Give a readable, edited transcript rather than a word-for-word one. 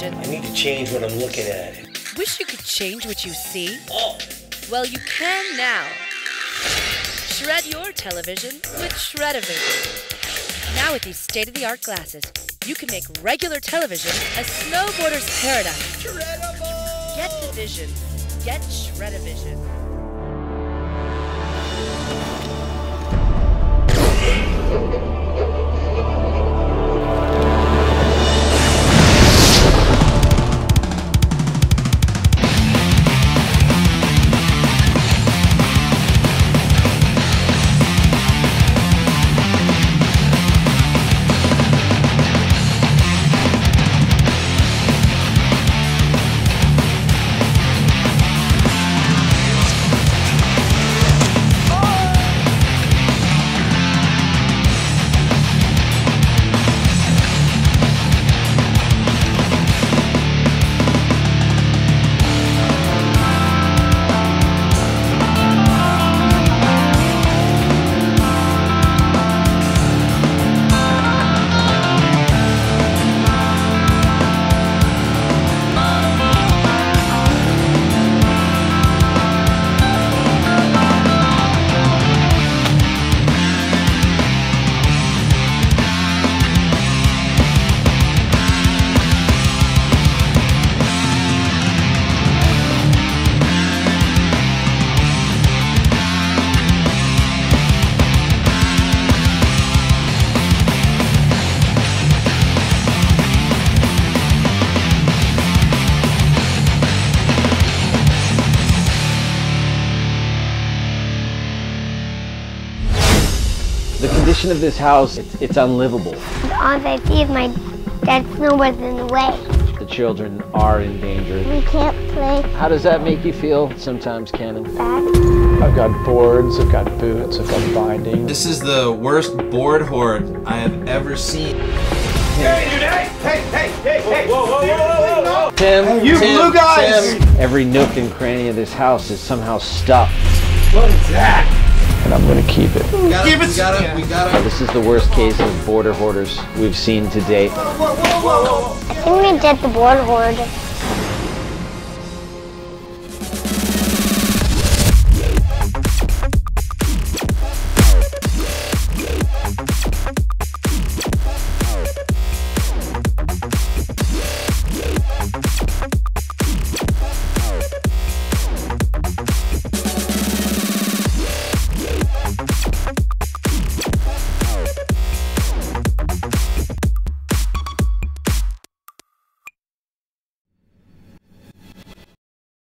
vision. I need to change what I'm looking at. Wish you could change what you see? Oh! Well, you can now. Shred your television with Shred-A-Vision. Now with these state-of-the-art glasses, you can make regular television a snowboarder's paradise. Shredible! Get the vision. Get Shred-A-Vision. The condition of this house, it's unlivable. All I see is my dad's snowboard's in the way. The children are in danger. We can't play. How does that make you feel sometimes, Cannon? Bad. I've got boards, I've got boots, I've got binding. This is the worst board hoard I have ever seen. Hey, dude, hey! Hey. Whoa, whoa, whoa, whoa, whoa! Tim, you blue guys! Tim. Every nook and cranny of this house is somehow stuffed. What is that? And I'm going to keep it. We got it. This is the worst case of border hoarders we've seen to date. Whoa. I think we did the border hoard.